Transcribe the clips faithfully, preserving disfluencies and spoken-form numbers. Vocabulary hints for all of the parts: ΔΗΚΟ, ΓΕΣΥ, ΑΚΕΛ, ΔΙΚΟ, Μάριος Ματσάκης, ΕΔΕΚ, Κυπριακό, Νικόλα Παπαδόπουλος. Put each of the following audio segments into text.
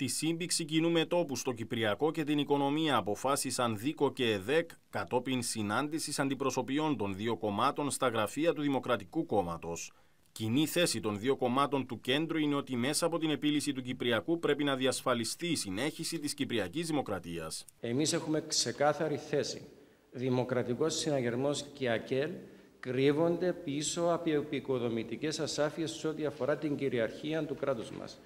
Τη σύμπηξη κοινού μετόπου στο Κυπριακό και την οικονομία αποφάσισαν ΔΙΚΟ και ΕΔΕΚ κατόπιν συνάντησης αντιπροσωπιών των δύο κομμάτων στα γραφεία του Δημοκρατικού Κόμματος. Κοινή θέση των δύο κομμάτων του κέντρου είναι ότι μέσα από την επίλυση του Κυπριακού πρέπει να διασφαλιστεί η συνέχιση της Κυπριακής Δημοκρατίας. Εμείς έχουμε ξεκάθαρη θέση. Δημοκρατικός Συναγερμός και ΑΚΕΛ κρύβονται πίσω από επικοδομητικές ασάφειες σε ό,τι αφορά την κυριαρχία του κράτους μας.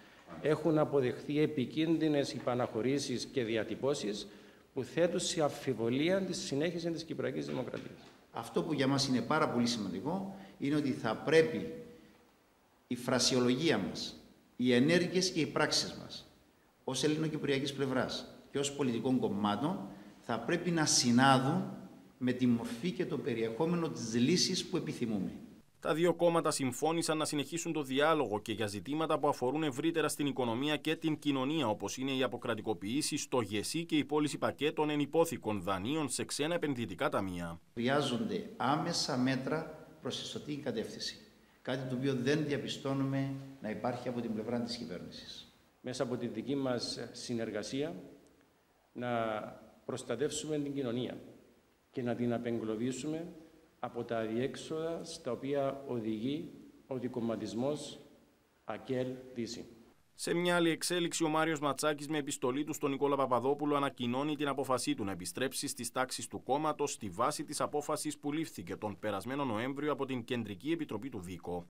Έχουν αποδεχθεί επικίνδυνες υπαναχωρήσεις και διατυπώσεις που θέτουν σε αμφιβολία τη συνέχιση της Κυπριακής Δημοκρατίας. Αυτό που για μας είναι πάρα πολύ σημαντικό είναι ότι θα πρέπει η φρασιολογία μας, οι ενέργειες και οι πράξεις μας ως ελληνοκυπριακής πλευράς και ως πολιτικών κομμάτων θα πρέπει να συνάδουν με τη μορφή και το περιεχόμενο της λύσης που επιθυμούμε. Τα δύο κόμματα συμφώνησαν να συνεχίσουν το διάλογο και για ζητήματα που αφορούν ευρύτερα στην οικονομία και την κοινωνία, όπως είναι οι αποκρατικοποιήσεις, το ΓΕΣΥ και η πώληση πακέτων ενυπόθηκων δανείων σε ξένα επενδυτικά ταμεία. Χρειάζονται άμεσα μέτρα προς τη σωστή κατεύθυνση. Κάτι το οποίο δεν διαπιστώνουμε να υπάρχει από την πλευρά της κυβέρνησης. Μέσα από τη δική μας συνεργασία να προστατεύσουμε την κοινωνία και να την απεγκλωβίσουμε από τα αδιέξοδα στα οποία οδηγεί ο δικομματισμός ΑΚΕΛ-ΔΗΣΗ. Σε μια άλλη εξέλιξη, ο Μάριος Ματσάκης με επιστολή του στον Νικόλα Παπαδόπουλο ανακοινώνει την απόφασή του να επιστρέψει στις τάξεις του κόμματος στη βάση της απόφασης που λήφθηκε τον περασμένο Νοέμβριο από την Κεντρική Επιτροπή του ΔΙΚΟ.